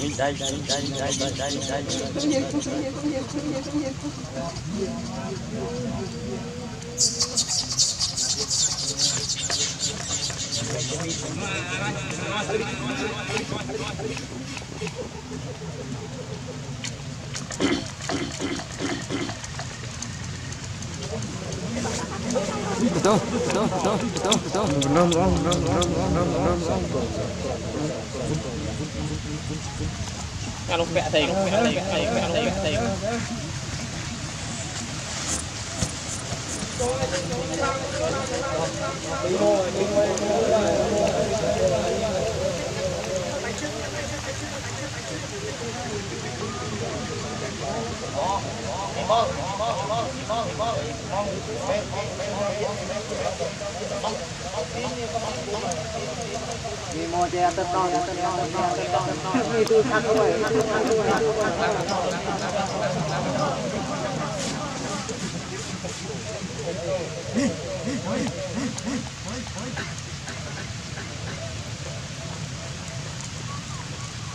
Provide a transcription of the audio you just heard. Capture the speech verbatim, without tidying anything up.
đây đây đây đây đây đây đây đây Betul, betul, betul, betul, betul. Benar, benar, benar, benar, benar, benar. Kalau pek tadi, pek tadi, pek tadi, pek tadi. Oh, oh, oh. Hãy subscribe cho kênh Ghiền Mì Gõ để không bỏ lỡ những video hấp dẫn. Hãy subscribe cho kênh Ghiền Mì Gõ để không bỏ lỡ những video hấp dẫn. Đi, đi, đi,